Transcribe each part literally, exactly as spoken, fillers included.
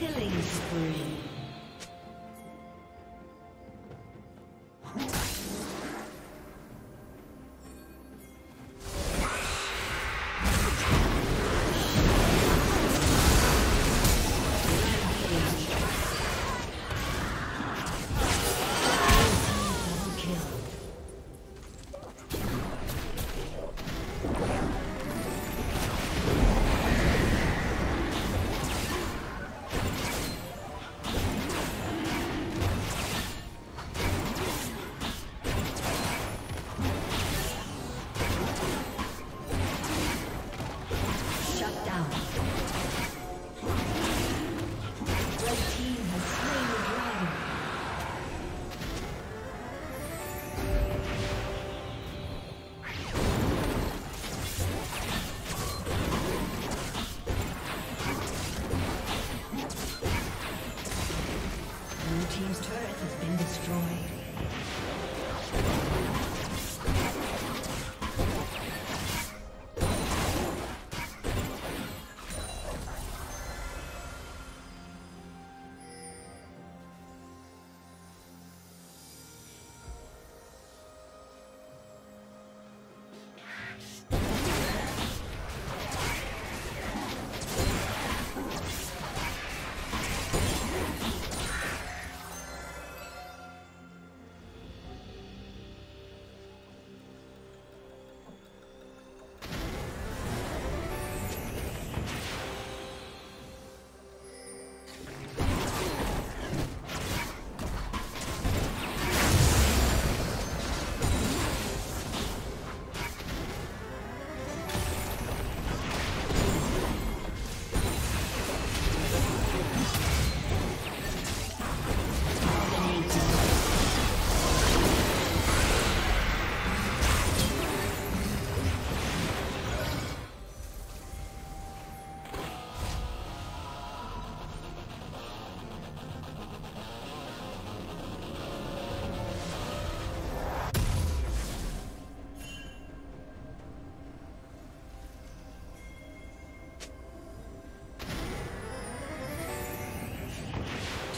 Killing spree.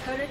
Turret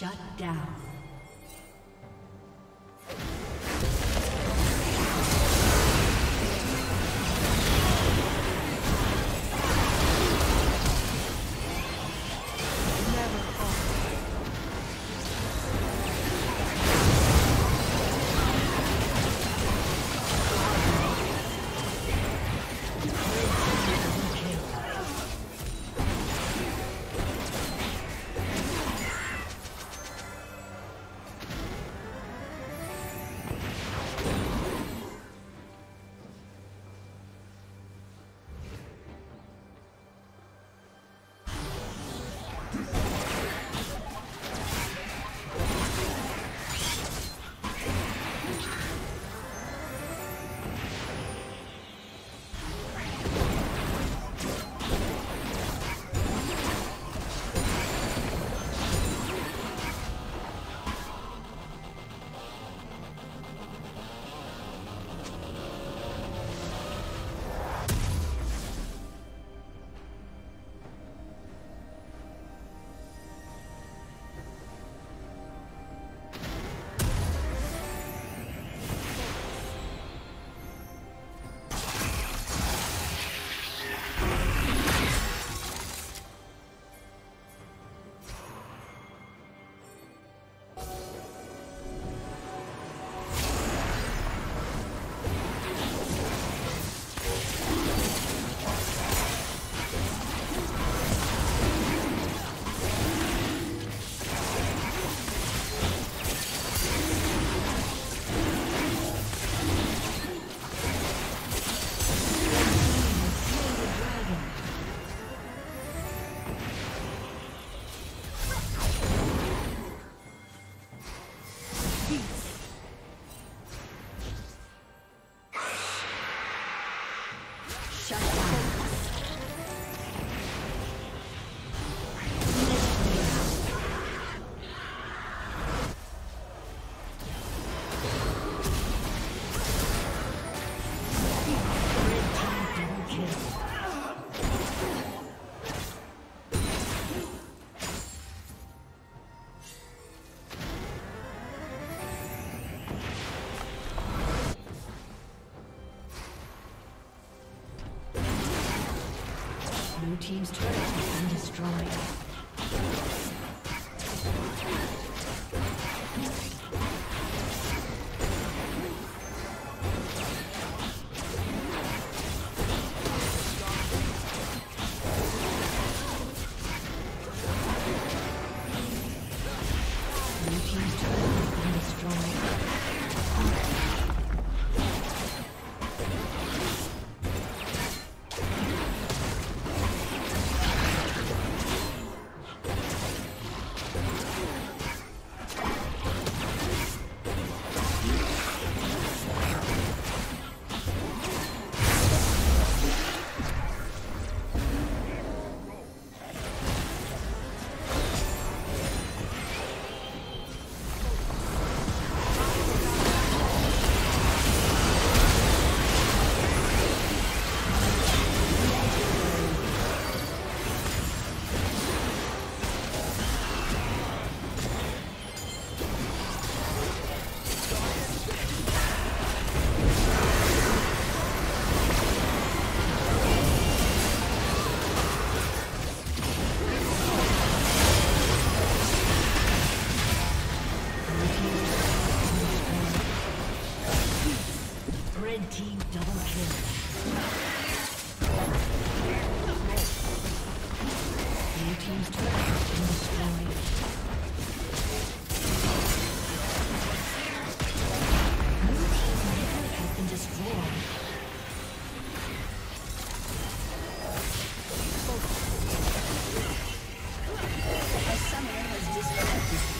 Shut down. Blue team's turret has been destroyed. A summoner has disconnected.